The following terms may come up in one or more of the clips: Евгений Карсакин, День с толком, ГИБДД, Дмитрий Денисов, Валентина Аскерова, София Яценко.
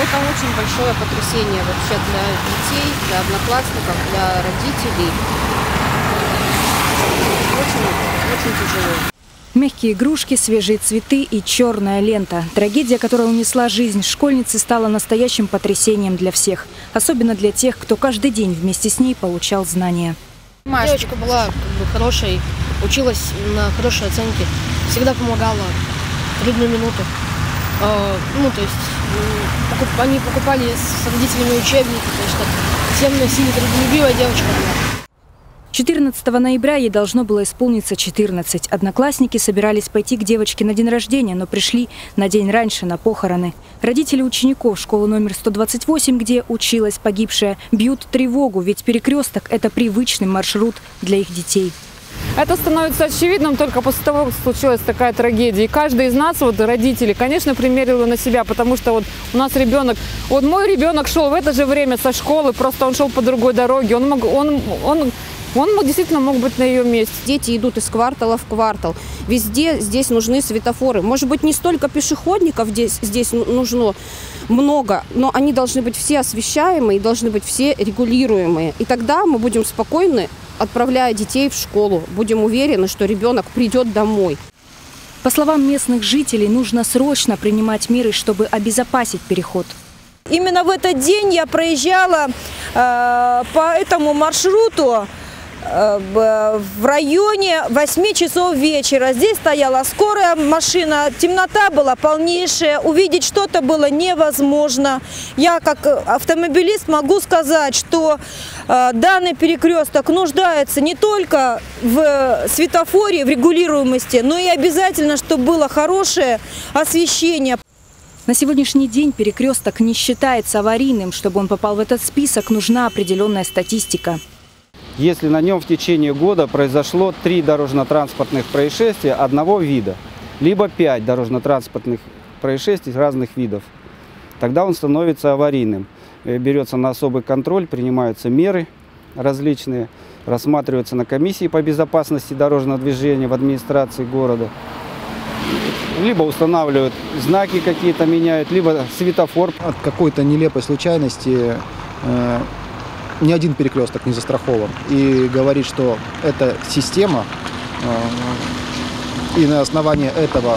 Это очень большое потрясение вообще для детей, для одноклассников, для родителей. Очень тяжело. Мягкие игрушки, свежие цветы и черная лента. Трагедия, которая унесла жизнь школьницы, стала настоящим потрясением для всех. Особенно для тех, кто каждый день вместе с ней получал знания. Девочка была хорошей, училась на хорошей оценке, всегда помогала в трудную минуту. Ну, то есть, они покупали с родителями учебники, потому что всем носили, трудолюбивая девочка была. 14 ноября ей должно было исполниться 14. Одноклассники собирались пойти к девочке на день рождения, но пришли на день раньше на похороны. Родители учеников школы номер 128, где училась погибшая, бьют тревогу, ведь перекресток – это привычный маршрут для их детей. Это становится очевидным только после того, как случилась такая трагедия. И каждый из нас, вот родители, конечно, примерил на себя, потому что вот у нас ребенок, вот мой ребенок шел в это же время со школы, просто он шел по другой дороге, он действительно мог быть на ее месте. Дети идут из квартала в квартал. Везде здесь нужны светофоры. Может быть, не столько пешеходников здесь нужно много, но они должны быть все освещаемые, должны быть все регулируемые. И тогда мы будем спокойны, отправляя детей в школу. Будем уверены, что ребенок придет домой. По словам местных жителей, нужно срочно принимать меры, чтобы обезопасить переход. Именно в этот день я проезжала по этому маршруту в районе 8 часов вечера. Здесь стояла скорая машина, темнота была полнейшая, увидеть что-то было невозможно. Я как автомобилист могу сказать, что данный перекресток нуждается не только в светофоре, в регулируемости, но и обязательно, чтобы было хорошее освещение. На сегодняшний день перекресток не считается аварийным. Чтобы он попал в этот список, нужна определенная статистика. Если на нем в течение года произошло 3 дорожно-транспортных происшествия одного вида, либо 5 дорожно-транспортных происшествий разных видов, тогда он становится аварийным. Берется на особый контроль, принимаются меры различные, рассматриваются на комиссии по безопасности дорожного движения в администрации города. Либо устанавливают знаки какие-то, меняют, либо светофор. От какой-то нелепой случайности ни один перекресток не застрахован. И говорит, что это система, и на основании этого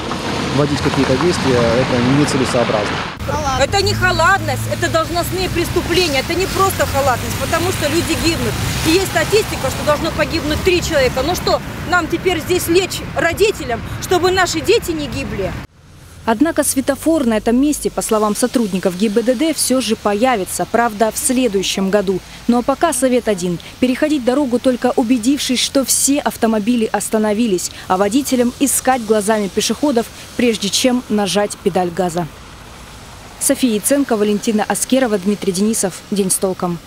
вводить какие-то действия, это нецелесообразно. Это не халатность, это должностные преступления, это не просто халатность, потому что люди гибнут. И есть статистика, что должно погибнуть 3 человека. Ну что, нам теперь здесь лечь родителям, чтобы наши дети не гибли? Однако светофор на этом месте, по словам сотрудников ГИБДД, все же появится, правда, в следующем году. Ну а пока совет один – переходить дорогу, только убедившись, что все автомобили остановились, а водителям искать глазами пешеходов, прежде чем нажать педаль газа. София Яценко, Валентина Аскерова, Дмитрий Денисов. День с толком.